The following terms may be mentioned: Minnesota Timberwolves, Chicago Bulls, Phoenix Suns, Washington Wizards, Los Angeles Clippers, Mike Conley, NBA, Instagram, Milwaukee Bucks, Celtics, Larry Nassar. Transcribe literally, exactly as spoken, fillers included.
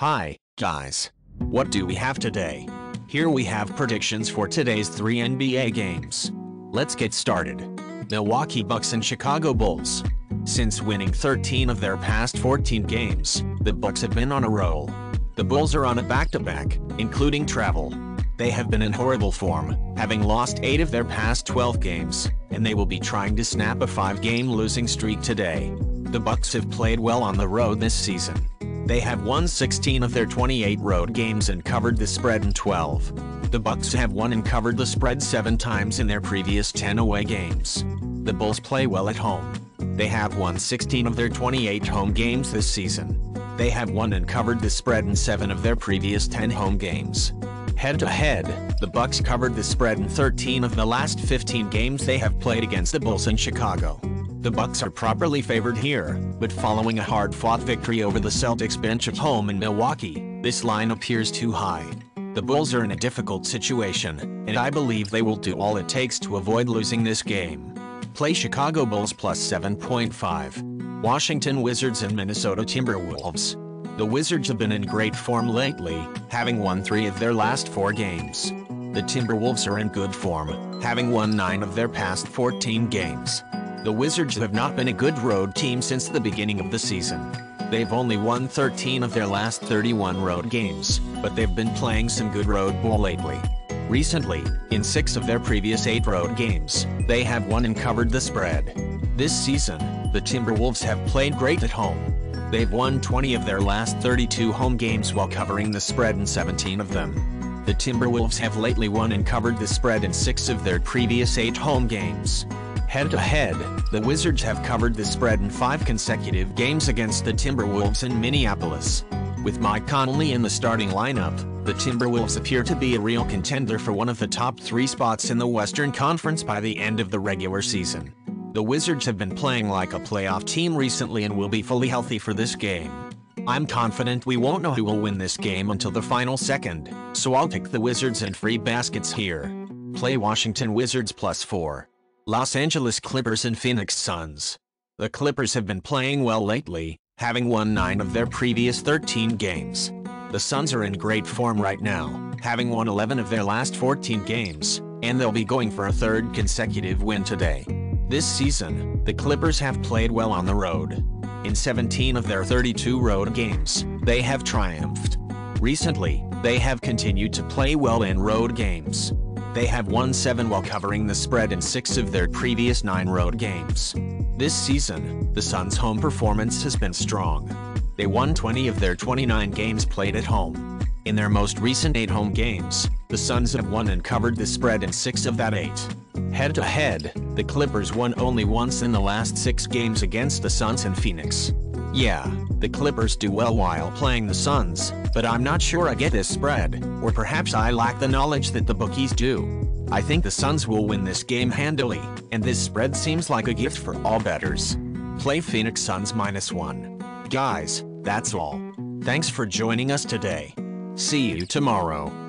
Hi, guys. What do we have today? Here we have predictions for today's three N B A games. Let's get started. Milwaukee Bucks and Chicago Bulls. Since winning thirteen of their past fourteen games, the Bucks have been on a roll. The Bulls are on a back-to-back, including travel. They have been in horrible form, having lost eight of their past twelve games, and they will be trying to snap a five-game losing streak today. The Bucks have played well on the road this season. They have won sixteen of their twenty-eight road games and covered the spread in twelve. The Bucks have won and covered the spread seven times in their previous ten away games. The Bulls play well at home. They have won sixteen of their twenty-eight home games this season. They have won and covered the spread in seven of their previous ten home games. Head-to-head, the Bucks covered the spread in thirteen of the last fifteen games they have played against the Bulls in Chicago. The Bucks are properly favored here, but following a hard-fought victory over the Celtics bench at home in Milwaukee, this line appears too high. The Bulls are in a difficult situation, and I believe they will do all it takes to avoid losing this game. Play Chicago Bulls plus seven point five. Washington Wizards and Minnesota Timberwolves. The Wizards have been in great form lately, having won three of their last four games. The Timberwolves are in good form, having won nine of their past fourteen games. The Wizards have not been a good road team since the beginning of the season. They've only won thirteen of their last thirty-one road games, but they've been playing some good road ball lately. Recently, in six of their previous eight road games, they have won and covered the spread. This season, the Timberwolves have played great at home. They've won twenty of their last thirty-two home games while covering the spread in seventeen of them. The Timberwolves have lately won and covered the spread in six of their previous eight home games. Head-to-head, the Wizards have covered the spread in five consecutive games against the Timberwolves in Minneapolis. With Mike Conley in the starting lineup, the Timberwolves appear to be a real contender for one of the top three spots in the Western Conference by the end of the regular season. The Wizards have been playing like a playoff team recently and will be fully healthy for this game. I'm confident we won't know who will win this game until the final second, so I'll pick the Wizards and free baskets here. Play Washington Wizards plus four. Los Angeles Clippers and Phoenix Suns. The Clippers have been playing well lately, having won nine of their previous thirteen games. The Suns are in great form right now, having won eleven of their last fourteen games, and they'll be going for a third consecutive win today. This season, the Clippers have played well on the road. In seventeen of their thirty-two road games, they have triumphed. Recently, they have continued to play well in road games. They have won seven while covering the spread in six of their previous nine road games. This season, the Suns' home performance has been strong. They won twenty of their twenty-nine games played at home. In their most recent eight home games, the Suns have won and covered the spread in six of that eight. Head-to-head, the Clippers won only once in the last six games against the Suns in Phoenix. Yeah, the Clippers do well while playing the Suns, but I'm not sure I get this spread, or perhaps I lack the knowledge that the bookies do. I think the Suns will win this game handily, and this spread seems like a gift for all bettors. Play Phoenix Suns minus one. Guys, that's all. Thanks for joining us today. See you tomorrow.